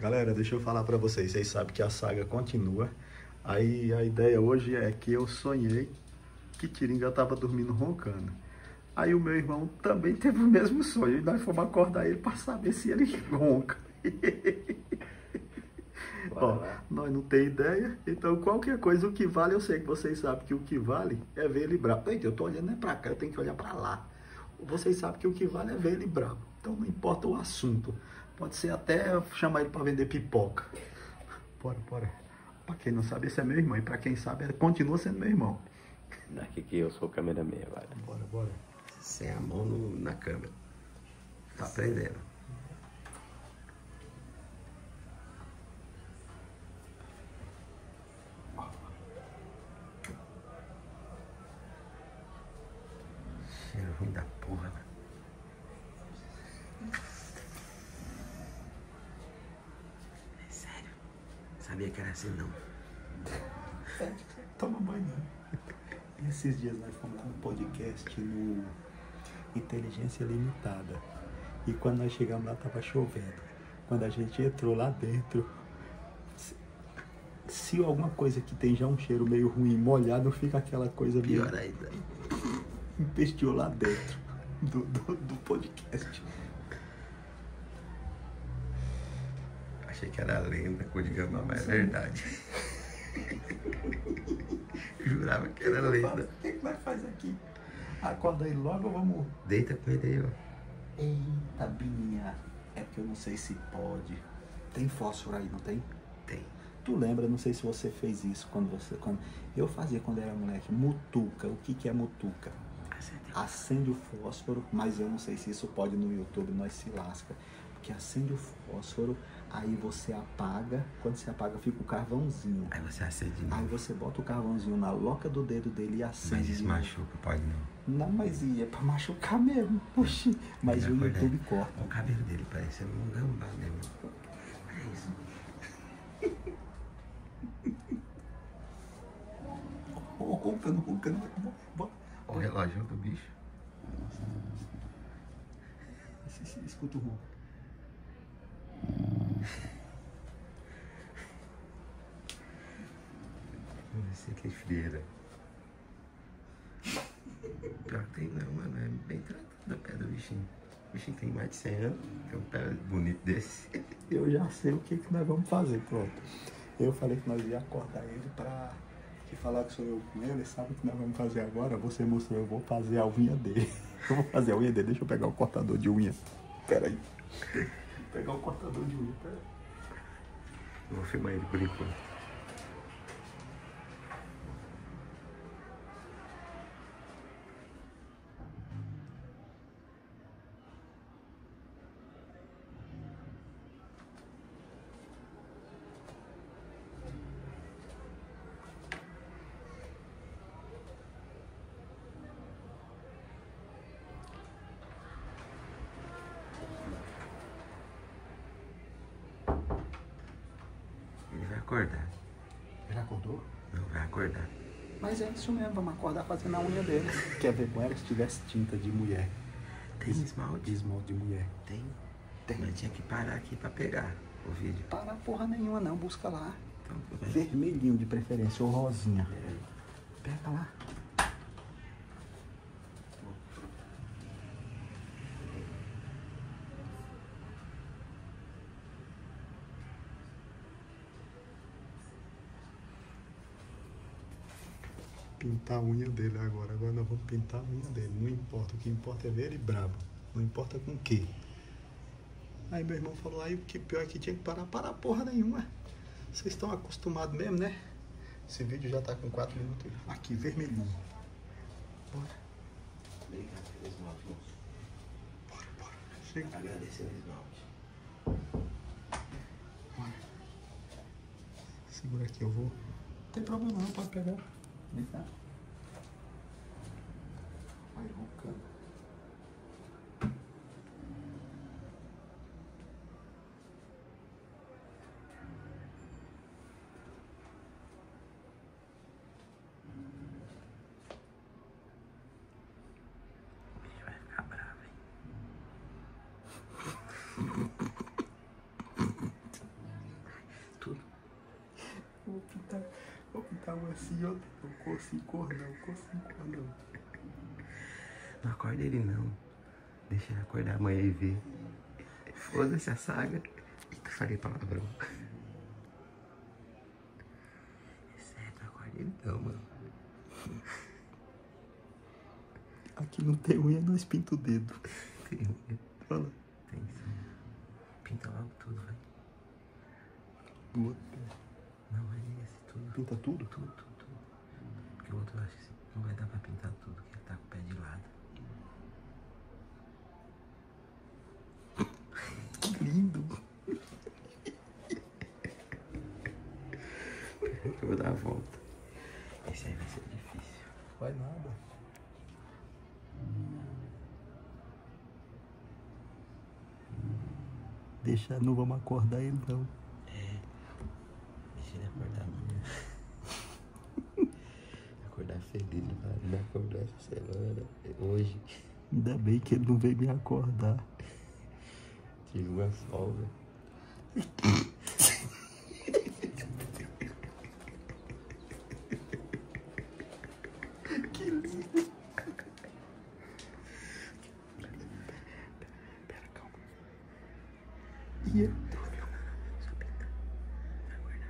Galera, deixa eu falar pra vocês. Vocês sabem que a saga continua. Aí a ideia hoje é que eu sonhei que Tiringa tava dormindo roncando. Aí o meu irmão também teve o mesmo sonho. E nós fomos acordar ele pra saber se ele ronca. Ó, nós não tem ideia. Então qualquer coisa, o que vale, eu sei que vocês sabem que o que vale é ver ele bravo. Eita, eu tô olhando é pra cá, eu tenho que olhar pra lá. Vocês sabem que o que vale é ver ele bravo. Então não importa o assunto. Pode ser até chamar ele pra vender pipoca. Bora, bora. Pra quem não sabe, esse é meu irmão. E pra quem sabe, continua sendo meu irmão. Daqui que eu sou câmera meia, vai. Bora, bora. Sem a mão na câmera. Tá aprendendo. Cheiro ruim da porra. É sério? Sabia que era assim, não. Toma banho, não. E esses dias nós fomos num podcast no Inteligência Limitada. E quando nós chegamos lá, tava chovendo. Quando a gente entrou lá dentro, se alguma coisa que tem já um cheiro meio ruim molhado, fica aquela coisa meio... Pior ainda. Empesteou lá dentro do podcast. Achei que era lenda, coisa de Gambá, mas é verdade. Jurava que era lenda. O que nós faz aqui? Acorda aí logo ou vamos... Deita com ele aí, ó. Eita, Binha. É porque eu não sei se pode. Tem fósforo aí, não tem? Tem. Tu lembra, não sei se você fez isso quando você... Eu fazia quando era moleque. Mutuca. O que é mutuca? Acende o fósforo, mas eu não sei se isso pode no YouTube, nós se lasca. Porque acende o fósforo, aí você apaga. Quando você apaga, fica o carvãozinho. Aí você acende. Aí você bota o carvãozinho na loca do dedo dele e acende. Mas isso machuca, pode não? Não, mas é pra machucar mesmo. Puxa. Mas o YouTube corta. O cabelo dele parece um gambá mesmo. É isso. O relógio do bicho. Escuta o ronco. Você que é frieira. Pior que tem não, mano. É bem tratado a pé do bichinho. O bichinho tem mais de 100 anos. Tem um pé bonito desse. Eu já sei o que nós vamos fazer, pronto. Eu falei que nós ia acordar ele pra... E falar que sou eu com ele, sabe o que nós vamos fazer agora? Você mostrou, eu vou fazer a unha dele. Eu vou fazer a unha dele, deixa eu pegar o cortador de unha. Pera aí. Vou pegar o cortador de unha, pera aí. Eu vou filmar ele por enquanto. Acordar. Ele acordou? Não, vai acordar. Mas é isso mesmo, vamos acordar fazendo a unha dele. Quer ver como era se tivesse tinta de mulher? Tem esmalte? De esmalte de mulher. Tem. Mas tinha que parar aqui pra pegar o vídeo. Parar porra nenhuma não, busca lá. Então, vermelhinho de preferência, ou rosinha. É. Pega lá. Pintar a unha dele agora. Agora nós vamos pintar a unha dele. Não importa. O que importa é ver ele brabo. Não importa com o quê. Aí meu irmão falou, aí o que pior é que tinha que parar. Parar porra nenhuma. Vocês estão acostumados mesmo, né? Esse vídeo já tá com 4 minutos. Aqui, vermelhinho. Bora. Obrigado pelo esmalte. Bora. Chega. Agradecer o esmalte. Bora. Segura aqui, eu vou. Não tem problema não, pode pegar. Lita. Vai roncando. Ele vai ficar bravo, hein? sentar uma assim, ó. Não consigo correr, não. Não acorda ele, não. Deixa ele acordar amanhã e ver. Foda-se a saga. Eita, falei palavrão. Sério, não acorda ele, não, mano. Aqui não tem unha, nós pinta o dedo. Tem unha. Fala. Tem sim. Pinta logo tudo, vai. Boa. Não, vai nesse tudo. Pinta tudo? Tudo. Porque o outro eu acho que não vai dar pra pintar tudo, porque ele tá com o pé de lado. Que lindo. Eu vou dar a volta. Esse aí vai ser difícil. Vai nada. Deixa, não vamos acordar ele não. É. Deixa ele acordar amanhã. Acordar feliz, não vai acordar essa semana. Hoje. Ainda bem que ele não veio me acordar. Tive uma folga.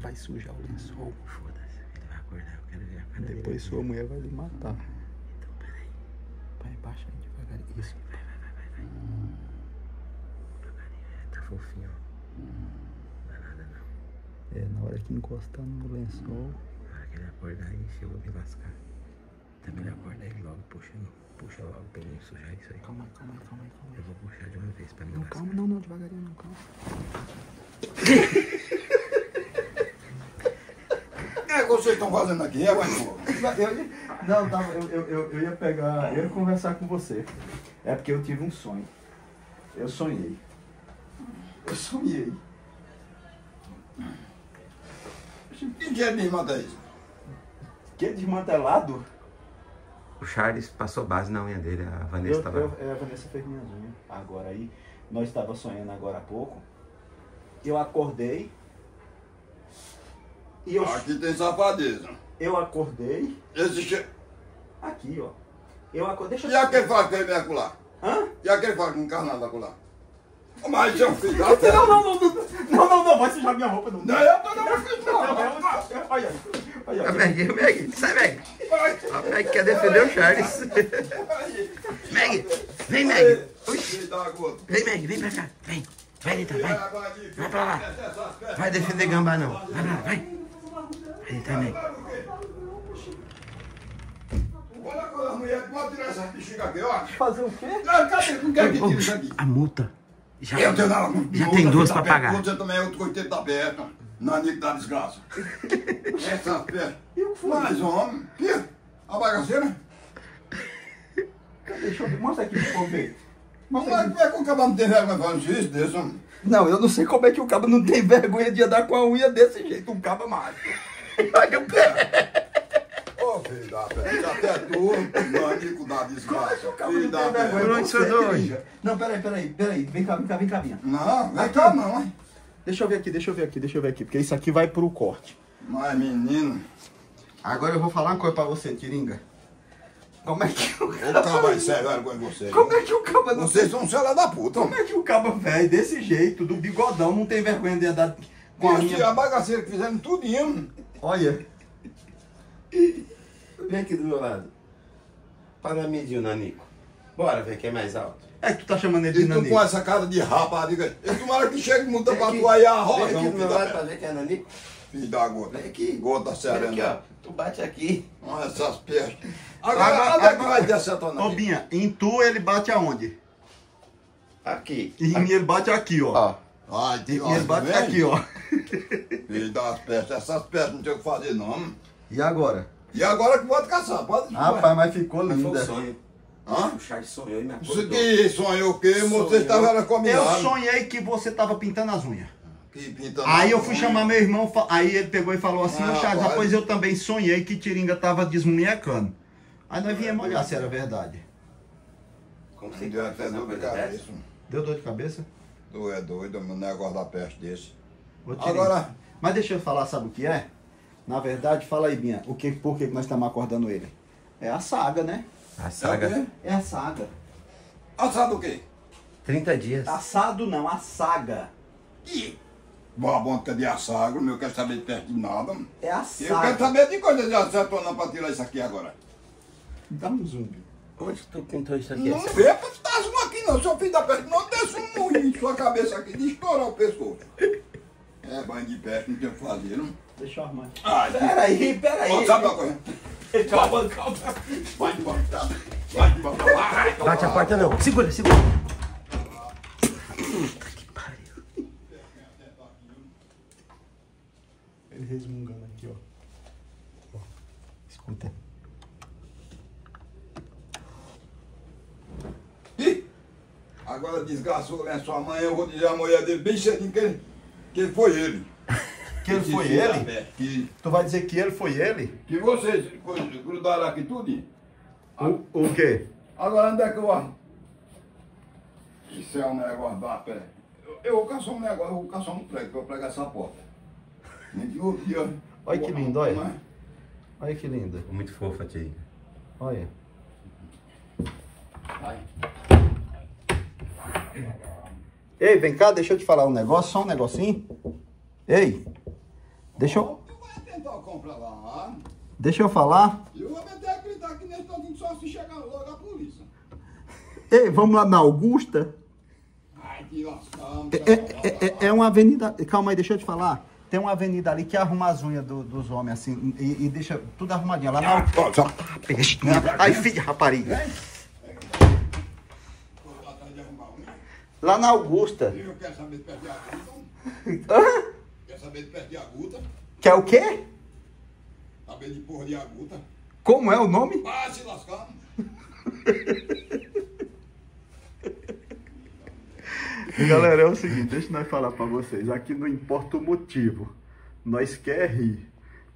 Vai sujar o lençol. Foda-se, ele vai acordar, eu quero ver a cara. Depois sua mulher vai lhe matar. Então, peraí. Vai baixar devagar. Isso. Vai. Devagarinho, tá fofinho, ó. Não é nada, não. É, na hora que encostar no lençol. Na hora que ele acordar, isso eu vou me lascar. Também ele acorda ele logo, puxa logo pra ele sujar isso aí. Calma aí. Eu vou puxar de uma vez pra me lascar. Não, devagarinho, não, calma. O que vocês estão fazendo aqui? Eu ia pegar, eu ia conversar com você. É porque eu tive um sonho. Eu sonhei. Que dia desmantelado é isso? Que desmantelado? O Charles passou base na unha dele, a Vanessa estava... A Vanessa fez minhas unhas. Agora aí, nós estávamos sonhando agora há pouco. Eu acordei. Aqui tem safadeza. Eu acordei. Esse cheiro. Aqui, ó. Eu acordei. Deixa eu... E aquele fato que ele veio acular? Hã? E aquele fato que encarnado vai acular? Mas eu fiz. Não, vai sujar minha roupa, não. Não, eu não. Olha. Meg, sai, Meg. A Meg quer defender o Charles. Meg, vem, Meg. Vem, Meg, pra cá. Vem. Vai, Lita, vai. Vai pra lá. Vai defender Gambá, não. Vai pra lá, vai. Aí também. Olha agora, mulher, pode tirar essas bexigas aqui, ó. Fazer o quê? Não quero que tire isso aqui. A multa. Já tem duas pra pagar. Você também é outro coiteiro da aberta. Nanico da desgraça. Essa perna. Mais um homem. A bagaceira. Cadê? Deixa eu ver. Mostra aqui pro povo. Mas como é que o cabo não tem vergonha de fazer um juiz desse, homem? Não, eu não sei como é que o cabo não tem vergonha de andar com a unha desse jeito, um cabo mágico. Olha o pé. Ô, filho da pé, até tu, manico da desgraça. Filho da pé. Não, peraí. Vem cá. Não, vem cá não, hein? Deixa eu ver aqui, porque isso aqui vai pro corte. Mas, menino, agora eu vou falar uma coisa pra você, Tiringa. Como é que o caba vai ser vergonha de vocês? Como é que o caba não... Vocês são filha da puta. Como é que o caba, velho, desse jeito, do bigodão, não tem vergonha de andar com a minha... a bagaceira que fizeram tudinho. Olha. Vem aqui do meu lado. Para medir o nanico. Bora ver quem é mais alto. É que tu tá chamando ele de nanico. E tu com essa cara de rapariga. E tomara que chegue muda pra tu aí a roda. Vem aqui do meu lado pra ver quem é nanico. Filho da gota. Vem aqui. Gota serena. Vem aqui, ó. Tu bate aqui. Olha essas pernas. Agora vai dessa tona. Ô, Binha, em tu ele bate aonde? Aqui. Em mim ele bate aqui, ó. Ah, em mim ele bate aqui, ó. Filho das pestes, essas pestes não tem o que fazer, não. E agora? E agora que pode caçar, pode. Rapaz, mas ficou lindo. Foi um sonho. Hã? O Charles sonhou e me acordou. Que sonhou o quê? Você estava combinado. Eu sonhei que você estava pintando as unhas. Aí eu fui chamar meu irmão, aí ele pegou e falou assim, ô Charles, depois eu também sonhei que Tiringa tava desmunhecando. Aí nós viemos olhar se era verdade. Como você deu até dor de cabeça? Deu dor de cabeça? É doido, o negócio da peste desse. Agora... Mas deixa eu falar, sabe o que é? Na verdade, fala aí, Binha, por que nós estamos acordando ele? É a saga, né? A saga? É a saga. Assado o quê? 30 dias. Assado não, a saga. Ih! Babonca de assago, eu quero saber de perto de nada. É a saga. Eu quero saber de coisa de acerto ou não para tirar isso aqui agora. Dá um zoom. Onde tu pintou isso aqui? Não vê pra dar zoom aqui não, seu filho da peste. Não desce um morrinho sua cabeça aqui de estourar o pescoço. É banho de peste, não tem o que fazer, não? Deixa eu armar. Ah, peraí, peraí. Ó, sabe uma coisa? Calma, calma. Vai de volta, tá? Vai de volta. Bate a porta não. Segura, segura. Puta que pariu. Ele resmungando aqui, ó. Escuta. Ih! Agora desgraçou, né? Sua mãe, eu vou dizer a mulher dele bem cedinho que ele foi ele. Que ele foi ele? Que... Tu vai dizer que ele foi ele? Que vocês grudaram aqui tudo? O quê? Agora onde é que eu arrumo? Isso é um negócio da pé. Eu vou caçar um negócio, eu vou caçar um prego, eu vou pregar essa porta. Olha que lindo, olha. Mas... Olha que linda. Muito fofa, tia. Olha. Vai. Ei, vem cá, deixa eu te falar um negócio, só um negocinho. Ei, deixa eu... Tu vai tentar comprar lá. Deixa eu falar. Eu vou até gritar aqui nesse todinho só se chegar logo a polícia. Ei, vamos lá na Augusta. Ai, que lascão. É uma avenida... Calma aí, deixa eu te falar. Tem uma avenida ali que arruma as unhas dos homens assim e deixa tudo arrumadinho. Lá na... Ai, filho de rapariga. Lá na Augusta. Eu quero saber de perder a Augusta. Hã? Quer saber de perder a Augusta? Quer o quê? Saber de porra de Augusta. Como é o nome? Ah, se lascar. Galera, é o seguinte, deixa nós falar pra vocês. Aqui não importa o motivo. Nós quer rir.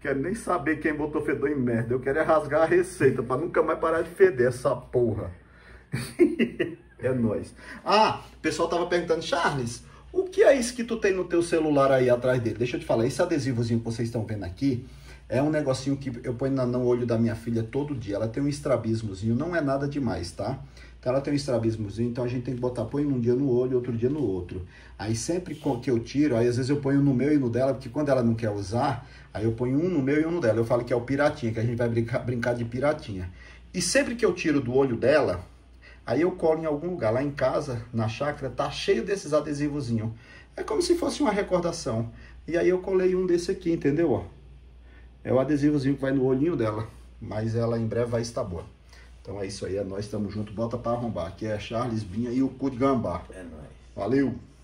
Quero nem saber quem botou fedor em merda. Eu quero é rasgar a receita pra nunca mais parar de feder essa porra. É nóis. Ah, o pessoal tava perguntando, Charles, o que é isso que tu tem no teu celular aí atrás dele? Deixa eu te falar, esse adesivozinho que vocês estão vendo aqui é um negocinho que eu ponho no olho da minha filha todo dia. Ela tem um estrabismozinho, não é nada demais, tá? Então ela tem um estrabismozinho, então a gente tem que botar, põe um dia no olho, outro dia no outro. Aí sempre que eu tiro, aí às vezes eu ponho no meu e no dela, porque quando ela não quer usar, aí eu ponho um no meu e um no dela. Eu falo que é o piratinha, que a gente vai brincar de piratinha. E sempre que eu tiro do olho dela... Aí eu colo em algum lugar, lá em casa, na chácara, tá cheio desses adesivozinhos. É como se fosse uma recordação. E aí eu colei um desse aqui, entendeu? Ó, é o adesivozinho que vai no olhinho dela, mas ela em breve vai estar boa. Então é isso aí, é nóis, tamo junto, bota pra arrombar. Aqui é Charles Binha e o cu de Gambá. É nóis. Valeu!